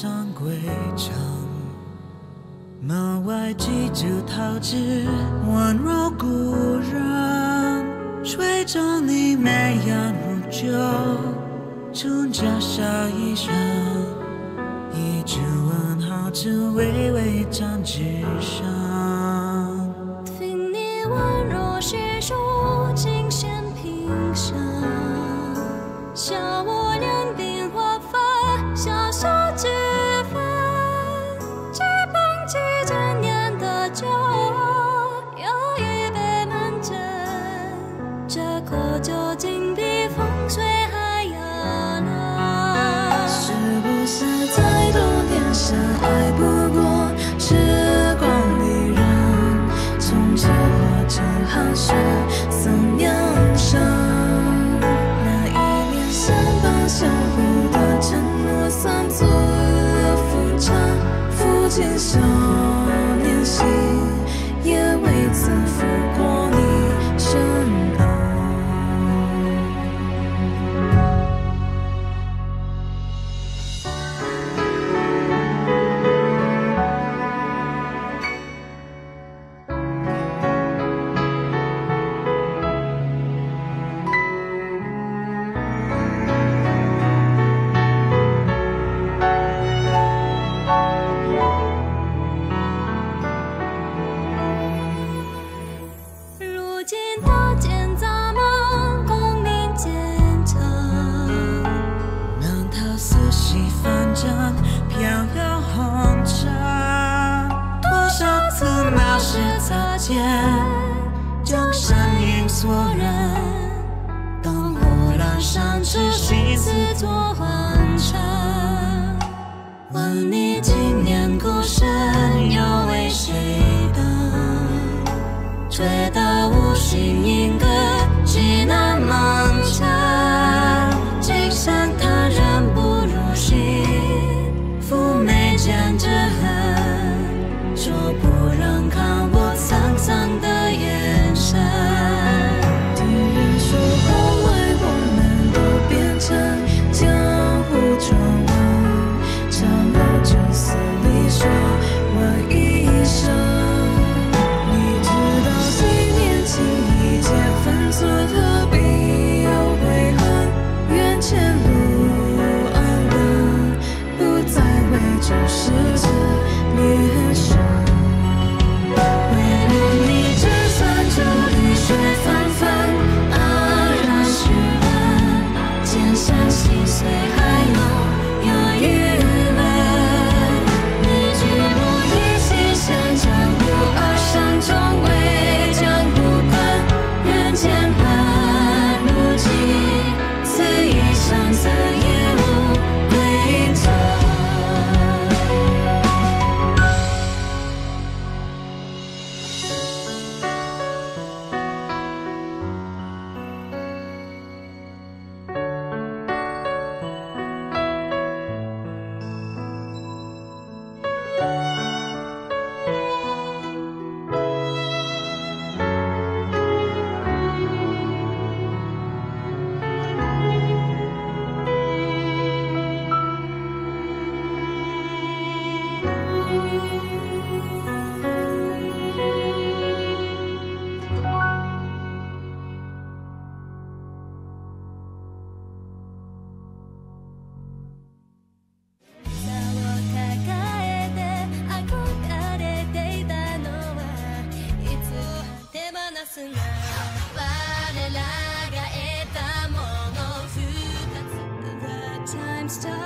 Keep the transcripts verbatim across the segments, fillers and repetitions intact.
上归程。门外几株桃枝宛若故人，水中你眉眼如旧，唇角笑一声，一句问候只微微占纸上。听你宛若细数琴弦平声，笑我两鬓花发，潇洒几分，只捧起今年的酒，又一杯满斟，这口酒竟比风水还要冷。是不是再多点深爱不过时光里人，从这落成寒雪送鸟声。 相伴相互的承诺，算作夫唱夫妻少年心，也未曾负过你承诺。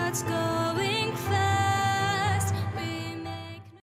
Let's go.